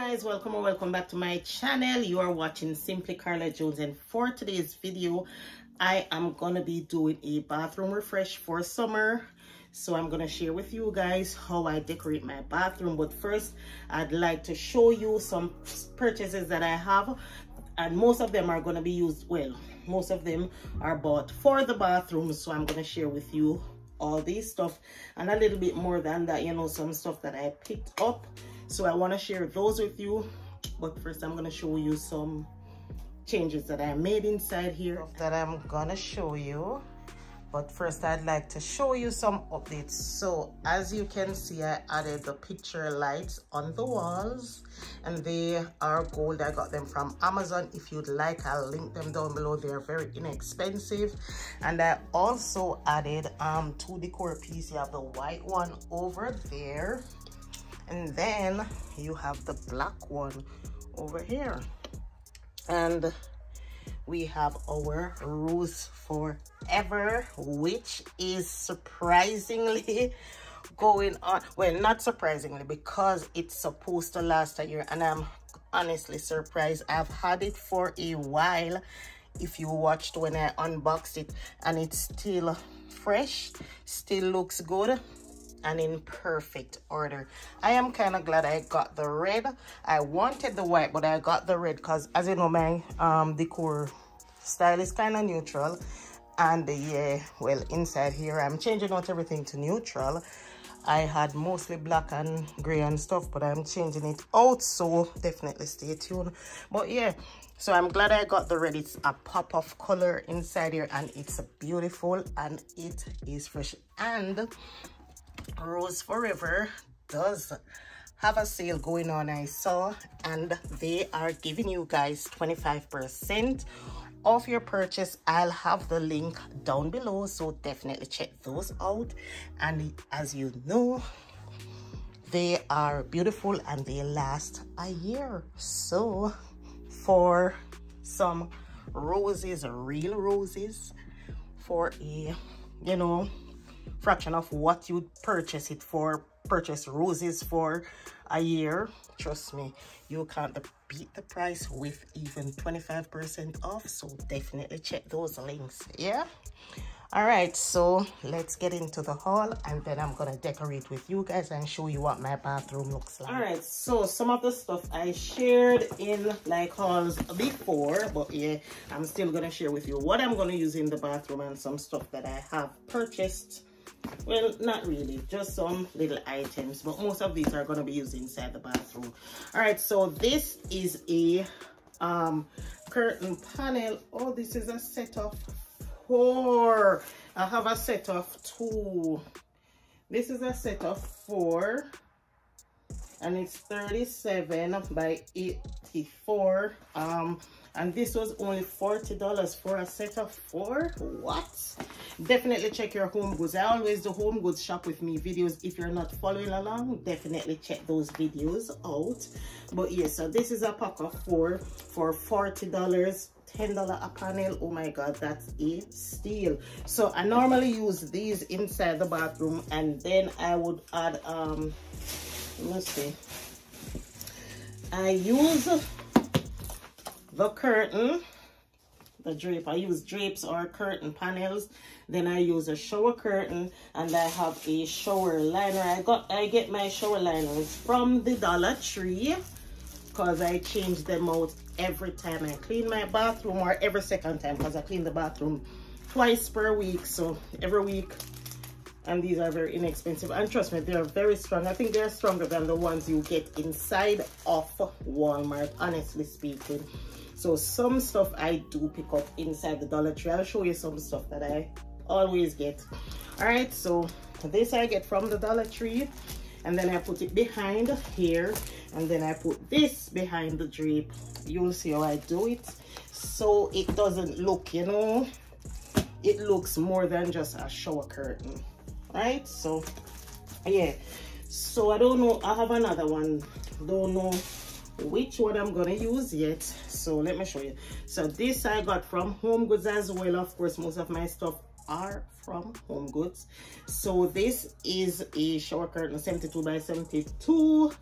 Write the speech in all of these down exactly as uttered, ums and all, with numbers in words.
guys, welcome or welcome back to my channel. You are watching Simply Karla Jones, and for today's video I am gonna be doing a bathroom refresh for summer. So I'm gonna share with you guys how I decorate my bathroom, but first I'd like to show you some purchases that I have, and most of them are gonna be used well most of them are bought for the bathroom. So I'm gonna share with you all this stuff and a little bit more than that, you know, some stuff that I picked up. So I want to share those with you, but first I'm going to show you some changes that I made inside here that I'm going to show you. But first I'd like to show you some updates. So as you can see, I added the picture lights on the walls, and they are gold. I got them from Amazon. If you'd like, I'll link them down below. They're very inexpensive. And I also added um, two decor pieces. You have the white one over there, and then you have the black one over here. And we have our Rose Forever, which is surprisingly going on. Well, not surprisingly, because it's supposed to last a year, and I'm honestly surprised. I've had it for a while. If you watched when I unboxed it, and it's still fresh, still looks good and in perfect order. I am kind of glad I got the red. I wanted the white, but I got the red because, as you know, my um decor style is kind of neutral. And yeah, well, inside here I'm changing out everything to neutral. I had mostly black and gray and stuff, but I'm changing it out, so definitely stay tuned. But yeah, so I'm glad I got the red. It's a pop of color inside here, and it's beautiful, and it is fresh. And Rose Forever does have a sale going on, I saw, and they are giving you guys twenty-five percent off your purchase. I'll have the link down below, so definitely check those out. And as you know, they are beautiful and they last a year. So for some roses, real roses, for a, you know, fraction of what you'd purchase it for, purchase roses for a year, trust me, you can't beat the price with even twenty-five percent off. So definitely check those links. Yeah, all right, so let's get into the haul, and then I'm gonna decorate with you guys and show you what my bathroom looks like. All right, so some of the stuff I shared in like hauls before, but yeah, I'm still gonna share with you what I'm gonna use in the bathroom and some stuff that I have purchased. Well, not really, just some little items, but most of these are going to be used inside the bathroom. All right, so this is a um curtain panel. Oh, this is a set of four. I have a set of two. This is a set of four, and it's thirty-seven by eighty-four, um and this was only forty dollars for a set of four. What? Definitely check your Home Goods. I always do Home Goods shop with me videos. If you're not following along, definitely check those videos out. But yeah, so this is a pack of four for forty dollars, ten dollars a panel. Oh my God, that's a steal. So I normally use these inside the bathroom, and then I would add, um, let's see, I use the curtain, the drape. I use drapes or curtain panels. Then I use a shower curtain, and I have a shower liner. I got, I get my shower liners from the Dollar Tree, because I change them out every time I clean my bathroom, or every second time, because I clean the bathroom twice per week. So every week. And these are very inexpensive, and trust me, they are very strong. I think they're stronger than the ones you get inside of Walmart, honestly speaking. So some stuff I do pick up inside the Dollar Tree. I'll show you some stuff that I always get. All right, so this I get from the Dollar Tree, and then I put it behind here, and then I put this behind the drape. You'll see how I do it, so it doesn't look, you know, it looks more than just a shower curtain. All right, so yeah, so I don't know, I have another one, don't know which one I'm gonna use yet, so let me show you. So this I got from Home Goods as well. Of course, most of my stuff are from Home Goods. So this is a shower curtain, seventy-two by seventy-two,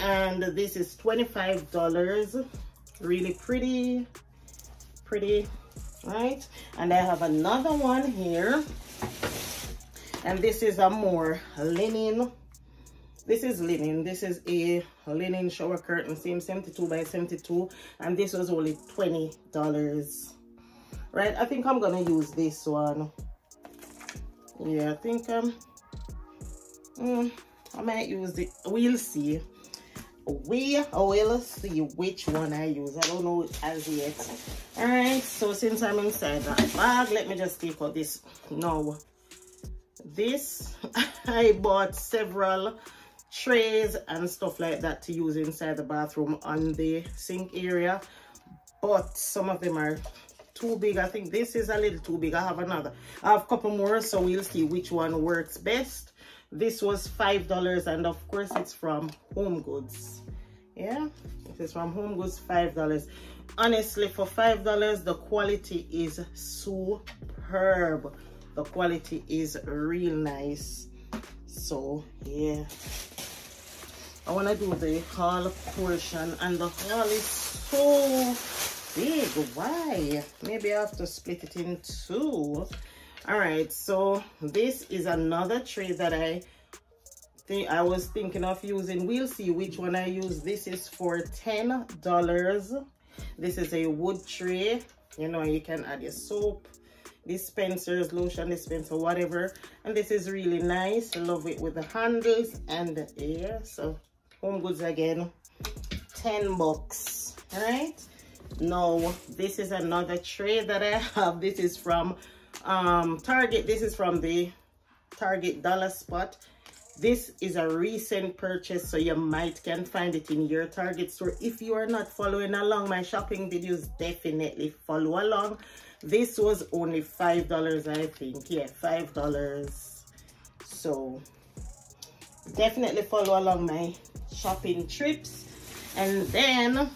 and this is twenty-five dollars. Really pretty, pretty, right? And I have another one here, and this is a more linen. This is linen. This is a linen shower curtain, same seventy-two by seventy-two, and this was only twenty dollars, right? I think I'm gonna use this one. Yeah, I think um, mm, I might use it. We'll see. We will see which one I use. I don't know as yet. All right. So since I'm inside that bag, let me just take out this now. This I bought several trays and stuff like that to use inside the bathroom on the sink area, but some of them are too big. I think this is a little too big. I have another, I have a couple more, so we'll see which one works best. This was five dollars, and of course it's from Home Goods. Yeah, it is from Home Goods, five dollars. Honestly, for five dollars, the quality is superb. The quality is real nice. So yeah, I want to do the haul portion, and the haul is so big. Why? Maybe I have to split it in two. All right, so this is another tray that I think I was thinking of using. We'll see which one I use. This is for ten dollars. This is a wood tray. You know, you can add your soap, dispensers, lotion dispenser, whatever. And this is really nice. I love it with the handles and the air. So Home Goods again, ten bucks. All right, now this is another tray that I have. This is from um Target. This is from the Target dollar spot. This is a recent purchase, so you might can find it in your Target store. If you are not following along my shopping videos, definitely follow along. This was only five dollars, I think. Yeah, five dollars. So definitely follow along my shopping trips. And then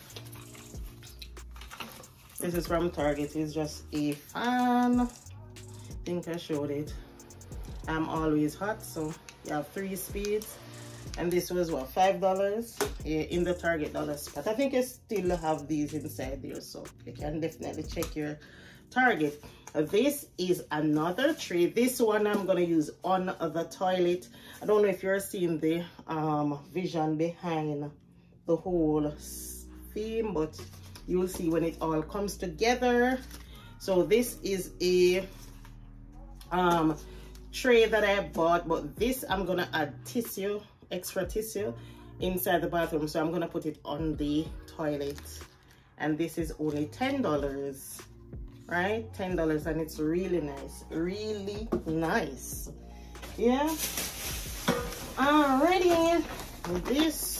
this is from Target. It's just a fan. I think I showed it. I'm always hot, so you have three speeds. And this was what, five dollars? Yeah, in the Target dollar spot. I think I still have these inside there, so you can definitely check your Target. This is another tray. This one I'm gonna use on the toilet. I don't know if you're seeing the um vision behind the whole theme, but you'll see when it all comes together. So this is a um tray that I bought, but this I'm gonna add tissue, extra tissue inside the bathroom, so I'm gonna put it on the toilet. And this is only ten dollars. Right, ten dollars, and it's really nice, really nice. Yeah. Alrighty, this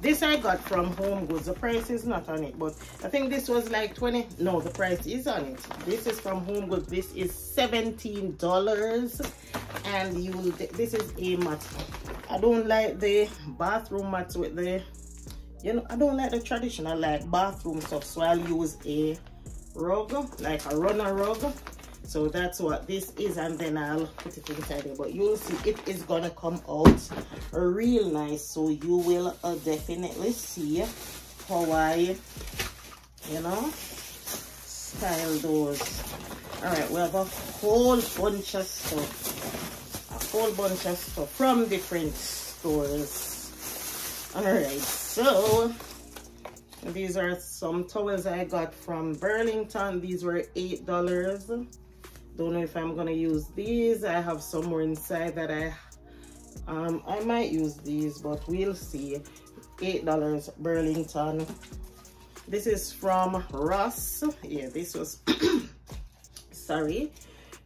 this I got from Home Goods. The price is not on it, but I think this was like twenty. No, the price is on it. This is from Home Goods. This is seventeen dollars, and you. This is a mat. I don't like the bathroom mats with the, you know, I don't like the traditional like bathroom stuff, so I'll use a rug, like a runner rug. So that's what this is, and then I'll put it inside there, but you'll see it is gonna come out real nice. So you will uh, definitely see how I, you know, style those. All right, we have a whole bunch of stuff, a whole bunch of stuff from different stores. All right, so these are some towels I got from Burlington. These were eight dollars. Don't know if I'm going to use these. I have some more inside that I, um, I might use these, but we'll see. eight dollars, Burlington. This is from Ross. Yeah, this was, sorry.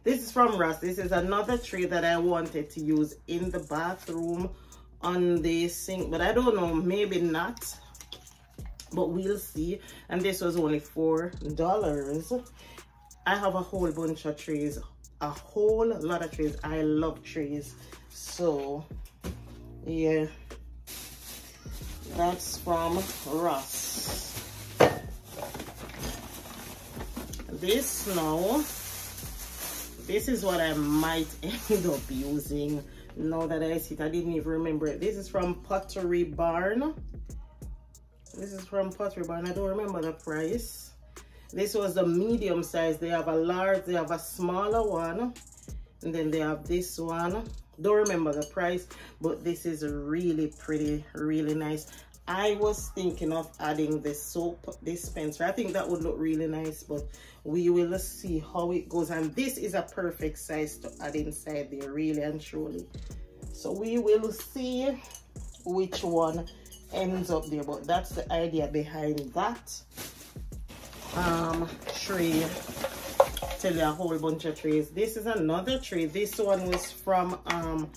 This is from Ross. This is another tray that I wanted to use in the bathroom on the sink, but I don't know, maybe not. But we'll see. And this was only four dollars. I have a whole bunch of trays, a whole lot of trays. I love trays. So yeah, that's from Ross. This now, this is what I might end up using now that I see it. I didn't even remember it. This is from Pottery Barn. This is from Pottery Barn. I don't remember the price. This was a medium size. They have a large, they have a smaller one, and then they have this one. Don't remember the price, but this is really pretty, really nice. I was thinking of adding the soap dispenser. I think that would look really nice, but we will see how it goes. And this is a perfect size to add inside there, really and truly. So we will see which one ends up there, but that's the idea behind that um, tray. Tell you a whole bunch of trays. This is another tray. This one was from um,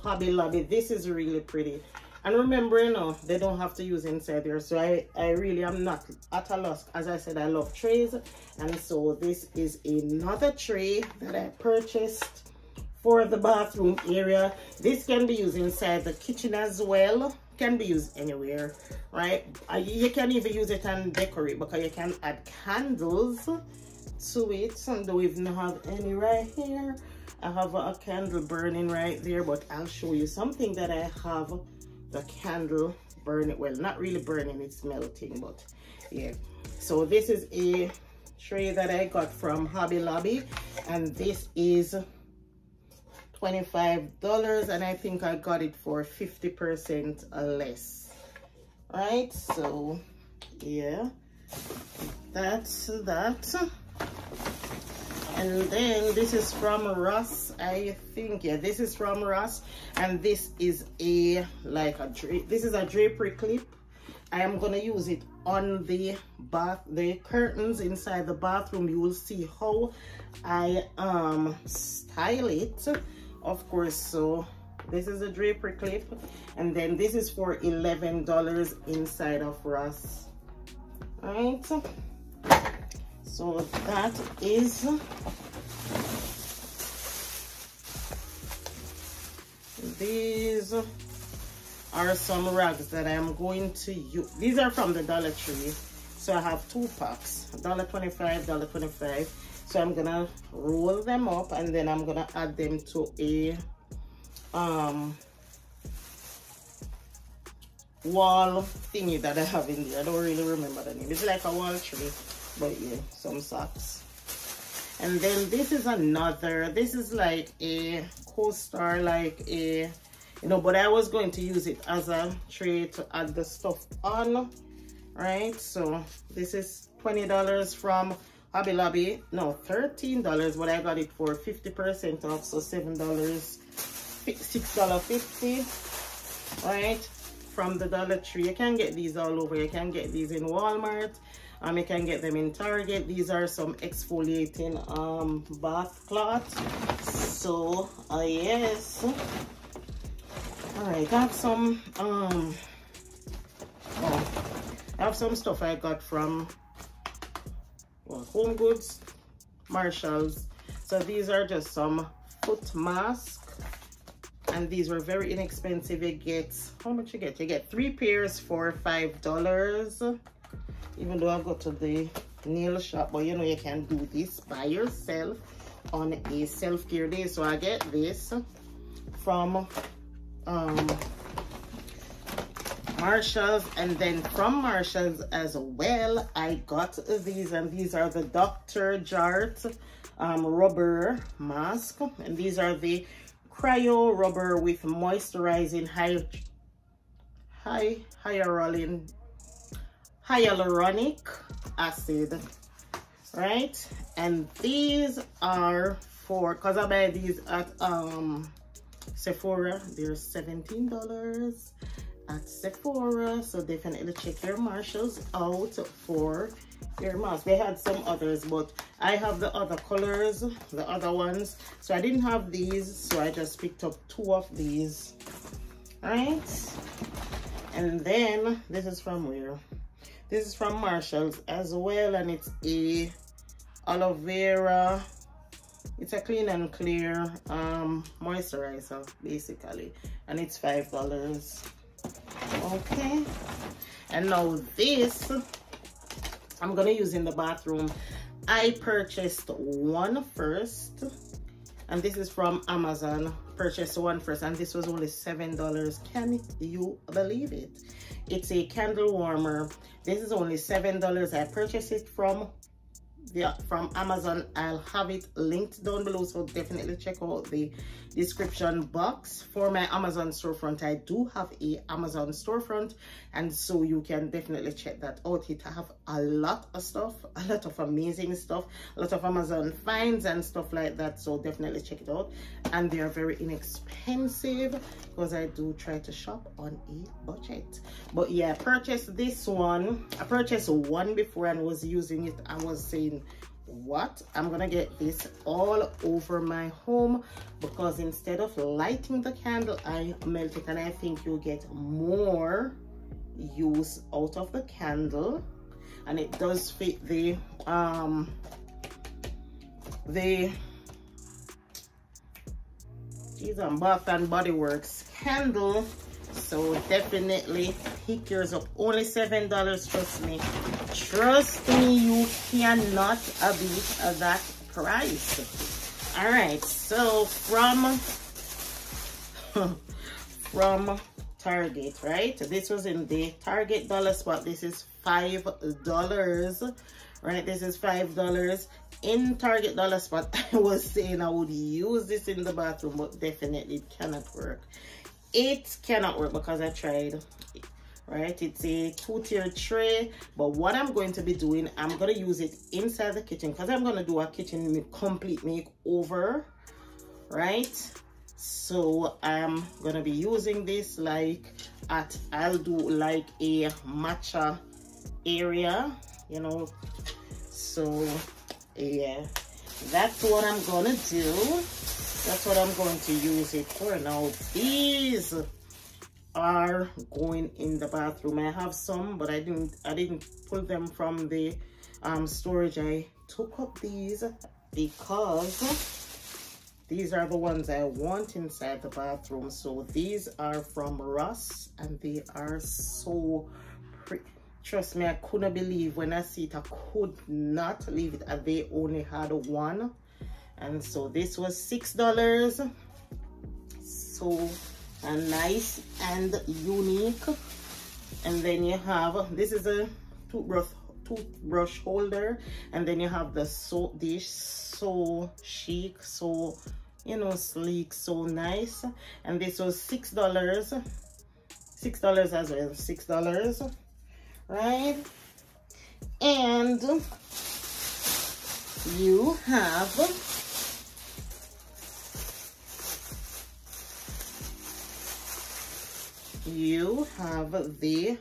Hobby Lobby. This is really pretty. And remember, you know, they don't have to use inside there. So I, I really am not at a loss. As I said, I love trays. And so this is another tray that I purchased for the bathroom area. This can be used inside the kitchen as well. Can be used anywhere, right? You can even use it and decorate, because you can add candles to it. And we even have any right here. I have a candle burning right there, but I'll show you something that I have. The candle burning, well, not really burning, it's melting, but yeah. So this is a tray that I got from Hobby Lobby, and this is twenty-five dollars, and I think I got it for fifty percent less. Right, so yeah, that's that. And then this is from Ross, I think. Yeah, this is from Ross, and this is a like a this is a drapery clip. I am gonna use it on the bath, the curtains inside the bathroom. You will see how I um style it, of course. So this is a drapery clip, and then this is for eleven dollars inside of Ross. All right. So that is these are some rags that I'm going to use. These are from the Dollar Tree. So I have two packs, one twenty-five, one twenty-five. So I'm gonna roll them up, and then I'm gonna add them to a um wall thingy that I have in there. I don't really remember the name. It's like a wall tree. But yeah, some socks. And then this is another, this is like a coaster, like a, you know, but I was going to use it as a tray to add the stuff on, right? So this is twenty dollars from Hobby Lobby, no, thirteen dollars, but I got it for fifty percent off, so seven dollars, six fifty, right? From the Dollar Tree. You can get these all over. You can get these in Walmart. Um, you can get them in Target. These are some exfoliating um, bath cloths. So, uh, yes. All right, I have some, um, oh, I have some stuff I got from well, Home Goods, Marshalls. So these are just some foot masks. And these were very inexpensive. You get, how much you get? You get three pairs for five dollars. Even though I go to the nail shop, but you know, you can do this by yourself on a self-care day. So I get this from um, Marshalls. And then from Marshalls as well, I got these. And these are the Doctor Jart um, rubber mask. And these are the cryo rubber with moisturizing high high hyaluronic hyaluronic acid, right? And these are for, because I buy these at um Sephora. They're seventeen dollars at Sephora, so definitely check your Marshalls out for your mask. They had some others, but I have the other colors, the other ones. So I didn't have these, so I just picked up two of these. All right. And then this is from where? This is from Marshalls as well, and it's a aloe vera. It's a clean and clear um, moisturizer, basically, and it's five dollars. Okay. And now this I'm gonna use in the bathroom. I purchased one first, and this is from Amazon. Purchased one first, and this was only seven dollars. Can you believe it? It's a candle warmer. This is only seven dollars. I purchased it from the from Amazon. I'll have it linked down below, so definitely check out the description box for my Amazon storefront. I do have a Amazon storefront, and so you can definitely check that out. It have a lot of stuff, a lot of amazing stuff, a lot of Amazon finds and stuff like that, so definitely check it out. And they are very inexpensive because I do try to shop on a budget. But yeah, I purchased this one. I purchased one before and was using it. I was saying, what, I'm gonna get this all over my home, because instead of lighting the candle, I melt it, and I think you'll get more use out of the candle. And it does fit the um the these are Bath and Body Works candle, so definitely pick yours up. Only seven dollars. Trust me, trust me, you cannot beat that price. All right, so from from Target, right? This was in the Target dollar spot. This is five dollars, right? This is five dollars in Target dollar spot. I was saying I would use this in the bathroom, but definitely it cannot work. It cannot work because I tried, right? It's a two-tier tray, but what I'm going to be doing, I'm going to use it inside the kitchen, because I'm going to do a kitchen complete makeover, right? So I'm going to be using this like at, I'll do like a matcha area, you know. So yeah, that's what I'm going to do. That's what I'm going to use it for. Now these are going in the bathroom. I have some, but I didn't I didn't pull them from the um, storage. I took up these because these are the ones I want inside the bathroom. So these are from Ross, and they are so pretty. Trust me, I couldn't believe when I see it. I could not leave it. And they only had one. And so this was six dollars. So uh, nice and unique. And then you have, this is a toothbrush toothbrush holder, and then you have the soap dish. So chic, so, you know, sleek, so nice. And this was six dollars. six dollars as well. six dollars, right? And you have you have the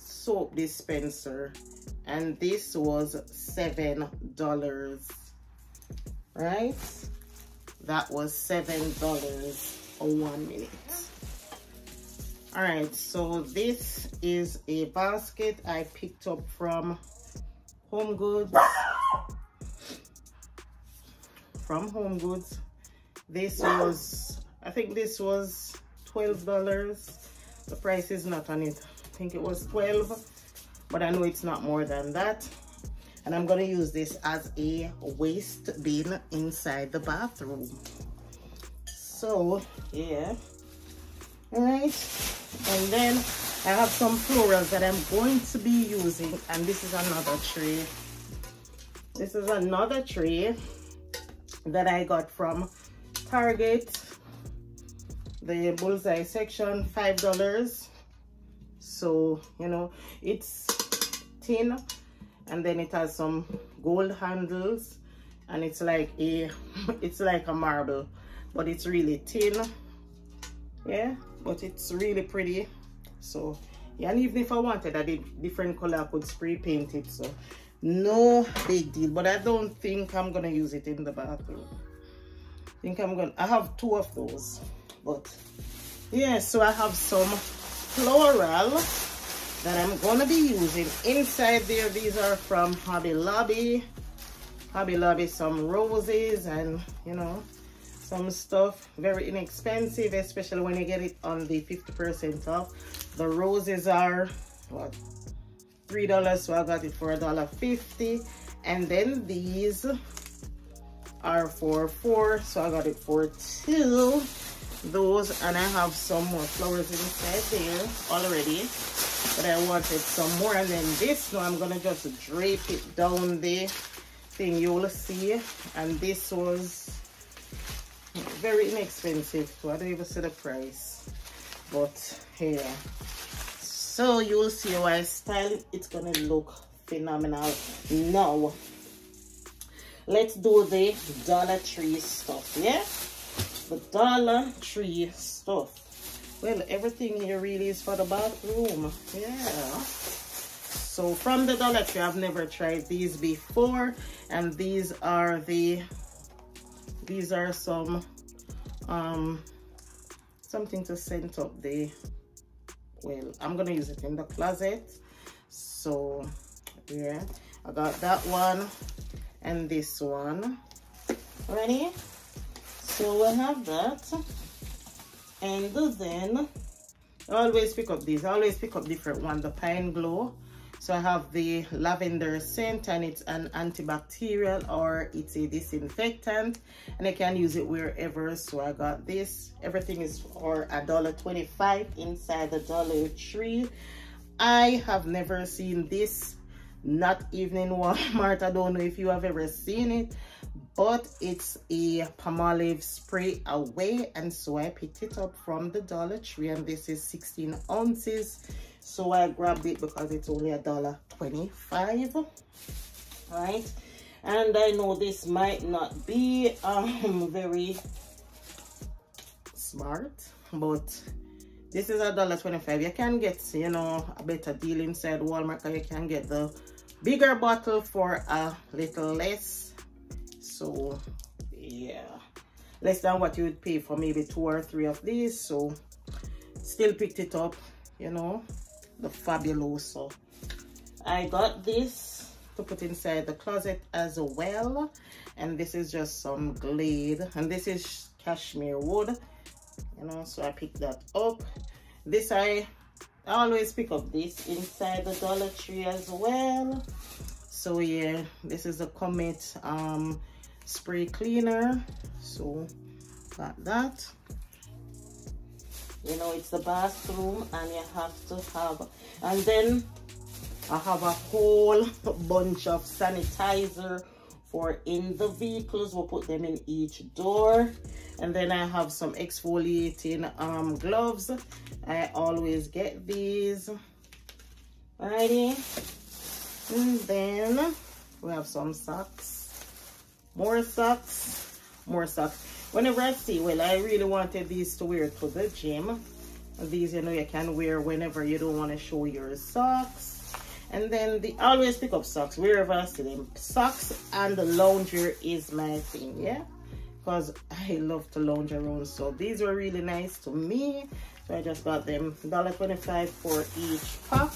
soap dispenser, and this was seven dollars, right? That was seven dollars for one minute. All right, so this is a basket I picked up from Home Goods. From Home Goods this was, I think this was twelve dollars. The price is not on it. I think it was twelve, but I know it's not more than that. And I'm gonna use this as a waste bin inside the bathroom. So yeah, all right. And then I have some florals that I'm going to be using, and this is another tray. This is another tray that I got from Target. The bullseye section, five dollars. So, you know, it's tin, and then it has some gold handles, and it's like a it's like a marble, but it's really tin. Yeah, but it's really pretty. So yeah, and even if I wanted a different color, I could spray paint it, so no big deal. But I don't think I'm gonna use it in the bathroom. I think I'm gonna I have two of those. But yeah, so I have some floral that I'm gonna be using inside there. These are from Hobby Lobby. Hobby Lobby, some roses and, you know, some stuff. Very inexpensive, especially when you get it on the fifty percent off. The roses are what, three dollars, so I got it for a dollar fifty. And then these are for four, so I got it for two. Those, and I have some more flowers inside there already, but I wanted some more. And then this one, I'm gonna just drape it down the thing, you'll see. And this was very inexpensive, so I don't even see the price, but here, yeah. So you'll see how I style it's gonna look phenomenal. Now let's do the Dollar Tree stuff. Yeah, the Dollar Tree stuff. Well, everything here really is for the bathroom. Yeah. So from the Dollar Tree, I've never tried these before, and these are the these are some um something to scent up the, well, I'm gonna use it in the closet. So yeah, I got that one and this one ready. So we'll have that. And then I always pick up these. I always pick up different ones, the Pine Glow. So I have the lavender scent, and it's an antibacterial, or it's a disinfectant, and I can use it wherever. So I got this. Everything is for a dollar twenty-five inside the Dollar Tree. I have never seen this, not even in Walmart. I don't know if you have ever seen it. But it's a Palmolive spray away, and so I picked it up from the Dollar Tree, and this is sixteen ounces. So I grabbed it because it's only a dollar twenty-five. Right? And I know this might not be um very smart, but this is a dollar twenty-five. You can get, you know, a better deal inside Walmart, and you can get the bigger bottle for a little less. So yeah, less than what you would pay for maybe two or three of these. So still picked it up, you know, the Fabuloso. I got this to put inside the closet as well. And this is just some Glade, and this is cashmere wood, you know, so I picked that up. This, I, I always pick up this inside the Dollar Tree as well. So yeah, this is the Comet um spray cleaner, so got that. You know, it's the bathroom, and you have to have, and then I have a whole bunch of sanitizer for in the vehicles. We'll put them in each door. And then I have some exfoliating um gloves. I always get these. Alrighty, and then we have some socks. More socks, more socks. Whenever I see, well, I really wanted these to wear to the gym. These, you know, you can wear whenever you don't want to show your socks. And then the, I always pick up socks wherever I see them. Socks and the lounger is my thing, yeah? Because I love to lounge around. So these were really nice to me. So I just got them, a dollar twenty-five for each pack.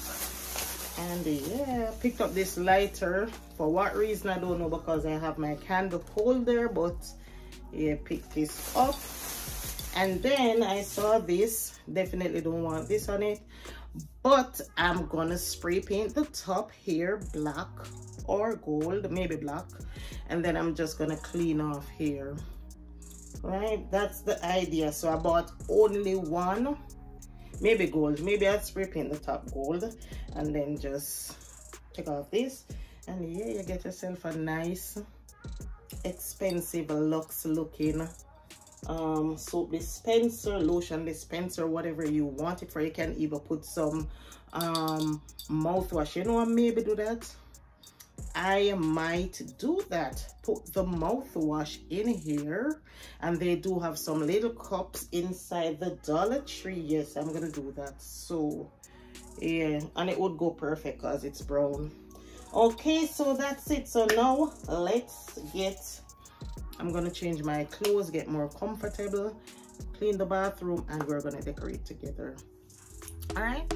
And yeah, picked up this lighter. For what reason, I don't know, because I have my candle holder, but yeah, picked this up. And then I saw this. Definitely don't want this on it, but I'm gonna spray paint the top here black or gold, maybe black. And then I'm just gonna clean off here. Right, that's the idea. So I bought only one. Maybe gold. Maybe I'd spray paint the top gold and then just take off this. And yeah, you get yourself a nice, expensive, luxe looking um, soap dispenser, lotion dispenser, whatever you want it for. You can even put some um, mouthwash. You know, I maybe do that. I might do that. Put the mouthwash in here, and they do have some little cups inside the Dollar Tree. Yes, I'm gonna do that. So yeah, and it would go perfect because it's brown. Okay, so that's it. So now let's get, I'm gonna change my clothes, get more comfortable, clean the bathroom, and we're gonna decorate together. All right.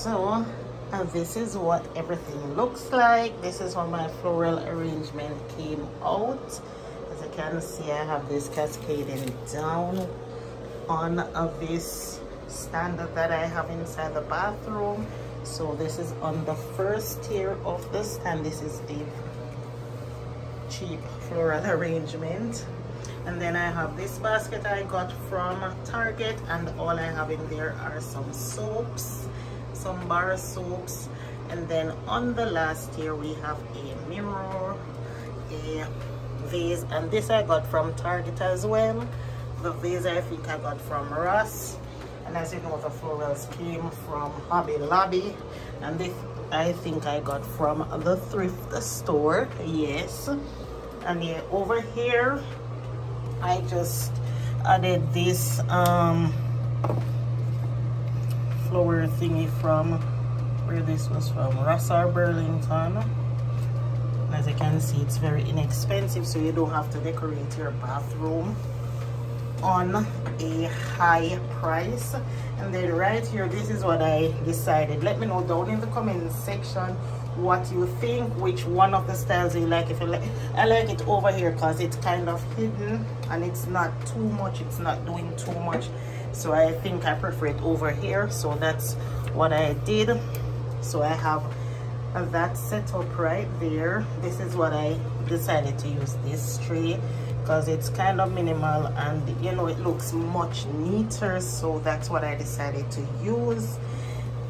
So and this is what everything looks like. This is how my floral arrangement came out. As you can see, I have this cascading down on this standard that I have inside the bathroom. So this is on the first tier of this, and this is the cheap floral arrangement. And then I have this basket I got from Target, and all I have in there are some soaps, some bar soaps. And then on the last tier we have a mirror, a vase, and this I got from Target as well. The vase I think I got from Ross, and as you know, the florals came from Hobby Lobby, and this I think I got from the thrift store, yes. And yeah, over here I just added this um flower thingy from where this was from, Ross or Burlington. And as you can see, it's very inexpensive, so you don't have to decorate your bathroom on a high price. And then right here, this is what I decided. Let me know down in the comment section what you think, which one of the styles you like. If you like, I like it over here because it's kind of hidden and it's not too much, it's not doing too much, so I think I prefer it over here. So that's what I did. So I have that set up right there. This is what I decided to use, this tray, because it's kind of minimal and you know it looks much neater, so that's what I decided to use.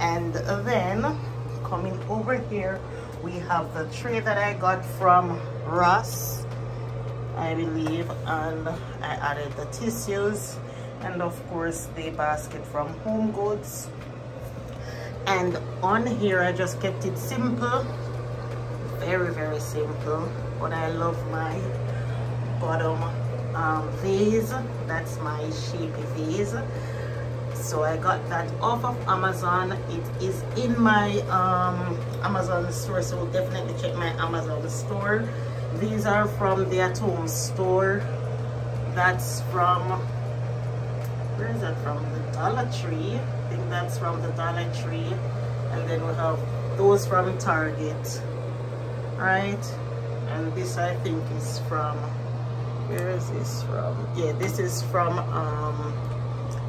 And then coming over here, we have the tray that I got from Ross, I believe, and I added the tissues, and of course the basket from Home Goods. And on here I just kept it simple, very very simple, but I love my bottom um, vase. That's my sheep vase. So I got that off of Amazon. It is in my um, Amazon store, so definitely check my Amazon store. These are from the At Home store. That's from, where is that from? The Dollar Tree. I think that's from the Dollar Tree. And then we have those from Target. Right? And this I think is from, where is this from? Yeah, this is from um,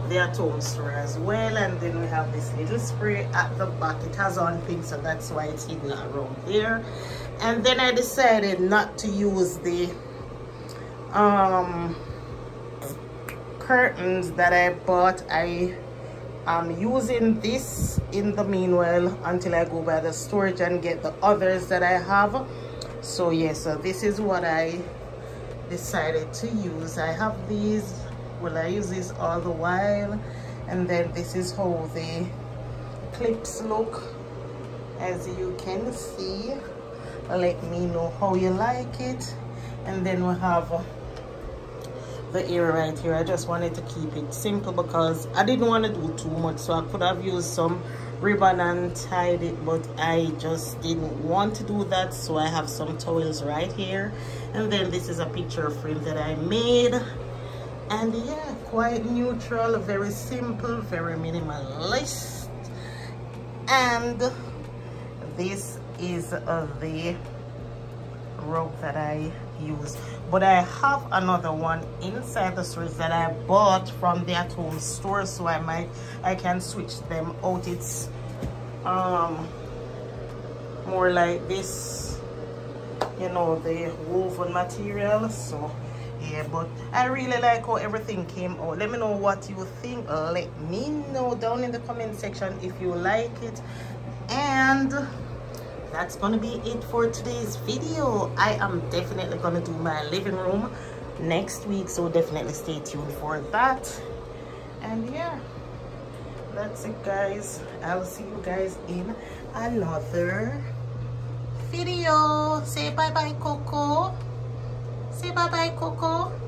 the At Home store as well. And then we have this little spray at the back. It has on pink, so that's why it's hidden around there. And then I decided not to use the um, curtains that I bought. I am using this in the meanwhile until I go by the storage and get the others that I have. So yes, yeah, so this is what I decided to use. I have these, will I use this all the while? And then this is how the clips look, as you can see. Let me know how you like it. And then we have the area right here. I just wanted to keep it simple because I didn't want to do too much, so I could have used some ribbon and tied it, but I just didn't want to do that. So I have some towels right here, and then this is a picture frame that I made. And yeah, quite neutral, very simple, very minimalist. And this is uh, the rope that I used, but I have another one inside the store that I bought from the At Home store, so I might I can switch them out. It's um more like this, you know, the woven material. So yeah, but I really like how everything came out. Let me know what you think. Let me know down in the comment section if you like it. And that's gonna be it for today's video. I am definitely gonna do my living room next week, so definitely stay tuned for that. And yeah, that's it guys. I'll see you guys in another video. Say bye bye Coco. Say bye bye Coco.